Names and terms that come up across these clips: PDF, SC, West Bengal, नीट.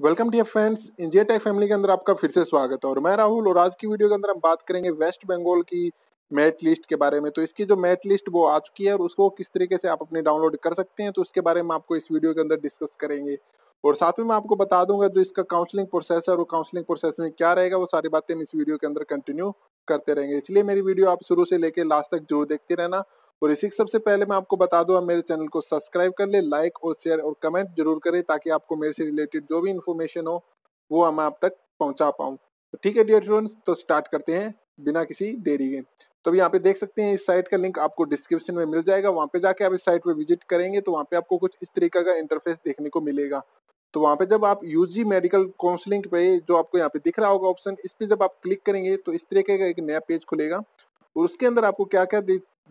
Welcome dear friends, इंजिया tech family के अंदर आपका फिर से स्वागत है और मैं राहुल। और आज की वीडियो के अंदर हम बात करेंगे वेस्ट बंगाल की मेरिट लिस्ट के बारे में। तो इसकी जो मेरिट लिस्ट वो आ चुकी है और उसको किस तरीके से आप अपने डाउनलोड कर सकते हैं, तो उसके बारे में आपको इस वीडियो के अंदर डिस्कस करेंगे। और साथ में मैं आपको बता दूंगा जो इसका काउंसलिंग प्रोसेस है और काउंसलिंग प्रोसेस में क्या रहेगा, वो सारी बातें हम इस वीडियो के अंदर कंटिन्यू करते रहेंगे। इसलिए मेरी वीडियो आप शुरू से लेकर लास्ट तक जरूर देखते रहना। और इसी के सबसे पहले मैं आपको बता दूं, आप मेरे चैनल को सब्सक्राइब कर ले, लाइक और शेयर और कमेंट जरूर करें, ताकि आपको मेरे से रिलेटेड जो भी इन्फॉर्मेशन हो वो हम आप तक पहुंचा पाऊं। तो ठीक है डियर स्टूडेंट्स, तो स्टार्ट करते हैं बिना किसी देरी के। तो अभी यहाँ पे देख सकते हैं इस साइट का लिंक आपको डिस्क्रिप्शन में मिल जाएगा। वहाँ पे जाके आप इस साइट पे विजिट करेंगे तो वहाँ पे आपको कुछ इस तरीके का इंटरफेस देखने को मिलेगा। तो वहाँ पे जब आप यूजी मेडिकल काउंसलिंग पे जो आपको यहाँ पे दिख रहा होगा ऑप्शन, इस पे जब आप क्लिक करेंगे तो इस तरीके का एक नया पेज खुलेगा और उसके अंदर आपको क्या क्या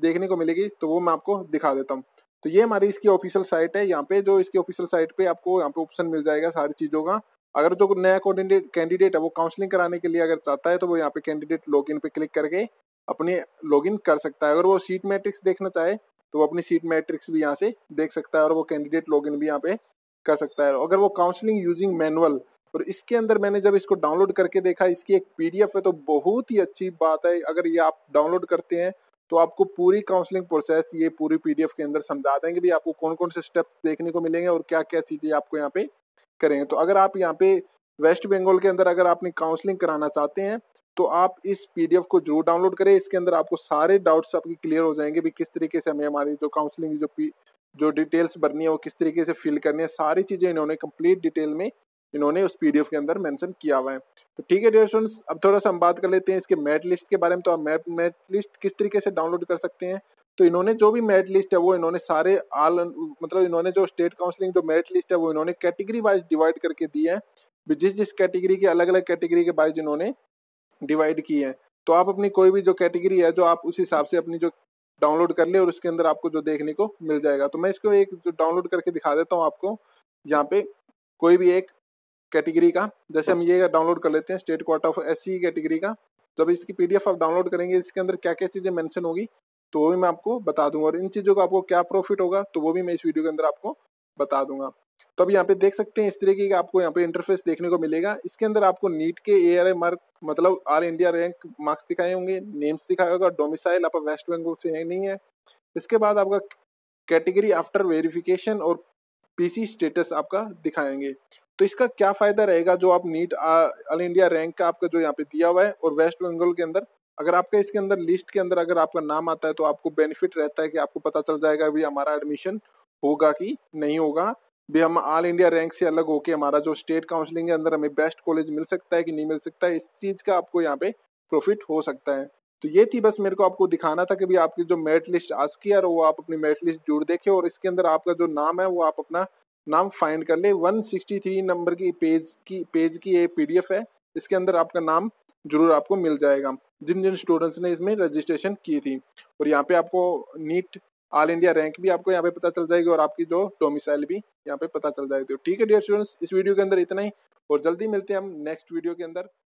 देखने को मिलेगी तो वो मैं आपको दिखा देता हूँ। तो ये हमारी इसकी ऑफिशियल साइट है। यहाँ पे जो इसकी ऑफिशियल साइट पे आपको यहाँ पे ऑप्शन मिल जाएगा सारी चीज़ों का। अगर जो नया कैंडिडेट है वो काउंसलिंग कराने के लिए अगर चाहता है तो वो यहाँ पे कैंडिडेट लॉगिन पे क्लिक करके अपने लॉगिन कर सकता है। अगर वो सीट मैट्रिक्स देखना चाहे तो वो अपनी सीट मैट्रिक्स भी यहाँ से देख सकता है और वो कैंडिडेट लॉगिन भी यहाँ पे कर सकता है। अगर वो काउंसलिंग यूजिंग मैनुअल, और इसके अंदर मैंने जब इसको डाउनलोड करके देखा, इसकी एक PDF है तो बहुत ही अच्छी बात है। अगर ये आप डाउनलोड करते हैं तो आपको पूरी काउंसलिंग प्रोसेस ये पूरी PDF के अंदर समझा देंगे भी आपको कौन कौन से स्टेप्स देखने को मिलेंगे और क्या क्या चीज़ें आपको यहाँ पे करेंगे। तो अगर आप यहाँ पे वेस्ट बंगाल के अंदर अगर आपने काउंसलिंग कराना चाहते हैं तो आप इस PDF को जरूर डाउनलोड करें। इसके अंदर आपको सारे डाउट्स आपकी क्लियर हो जाएंगे भी किस तरीके से हमें हमारी जो काउंसलिंग जो डिटेल्स भरनी है वो किस तरीके से फिल करनी है। सारी चीज़ें इन्होंने कंप्लीट डिटेल में इन्होंने उस PDF के अंदर मेंशन किया हुआ है। तो ठीक है डियर स्टूडेंट्स, अब थोड़ा सा हम बात कर लेते हैं इसके मेरिट लिस्ट के बारे में। तो आप मेरिट लिस्ट किस तरीके से डाउनलोड कर सकते हैं, तो इन्होंने जो भी मेरिट लिस्ट है वो इन्होंने सारे इन्होंने जो स्टेट काउंसलिंग जो मेरिट लिस्ट है वो इन्होंने कैटेगरी वाइज डिवाइड करके दी है। जिस कैटेगरी के अलग अलग कैटेगरी के वाइज इन्होंने डिवाइड की है। तो आप अपनी कोई भी जो कैटेगरी है जो आप उस हिसाब से अपनी जो डाउनलोड कर ले और उसके अंदर आपको जो देखने को मिल जाएगा। तो मैं इसको एक डाउनलोड करके दिखा देता हूँ आपको। यहाँ पे कोई भी एक कैटेगरी का, जैसे हम ये डाउनलोड कर लेते हैं state quota of SC category का। जब इसकी PDF आप डाउनलोड करेंगे इसके अंदर क्या क्या चीज़ें मेंशन होगी तो वो भी मैं आपको बता दूंगा, और इन चीज़ों का आपको क्या प्रॉफिट होगा तो वो भी मैं इस वीडियो के अंदर आपको बता दूंगा। तो अब यहाँ पे देख सकते हैं इस तरीके का आपको यहाँ पे इंटरफेस देखने को मिलेगा। इसके अंदर आपको नीट के ARA मार्क मतलब ऑल इंडिया रैंक मार्क्स दिखाए होंगे, नेम्स दिखाया होगा, डोमिसाइल आपका वेस्ट बंगाल से है नहीं है। इसके बाद आपका कैटेगरी आफ्टर वेरिफिकेशन और PC स्टेटस आपका दिखाएंगे। तो इसका क्या फायदा रहेगा, जो आप नीट ऑल इंडिया रैंक का आपका जो यहाँ पे दिया हुआ है और वेस्ट बंगाल के अंदर अगर आपका इसके अंदर लिस्ट के अंदर अगर आपका नाम आता है तो आपको बेनिफिट रहता है कि आपको पता चल जाएगा अभी हमारा एडमिशन होगा कि नहीं होगा, भी हम ऑल इंडिया रैंक से अलग होके हमारा जो स्टेट काउंसलिंग के अंदर हमें बेस्ट कॉलेज मिल सकता है कि नहीं मिल सकता है। इस चीज़ का आपको यहाँ पे प्रॉफिट हो सकता है। तो ये थी, बस मेरे को आपको दिखाना था कि भी आपकी जो मेरिट लिस्ट आज की है वो आप अपनी मेरिट लिस्ट जरूर देखें और इसके अंदर आपका जो नाम है वो आप अपना नाम फाइंड कर ले। 163 नंबर की पेज की ये PDF है, इसके अंदर आपका नाम जरूर आपको मिल जाएगा जिन जिन स्टूडेंट्स ने इसमें रजिस्ट्रेशन की थी। और यहाँ पे आपको नीट ऑल इंडिया रैंक भी आपको यहाँ पे पता चल जाएगी और आपकी जो डोमिसाइल भी यहाँ पे पता चल जाएगी। तो ठीक है डियर स्टूडेंट्स, इस वीडियो के अंदर इतना ही और जल्दी मिलते हैं हम नेक्स्ट वीडियो के अंदर।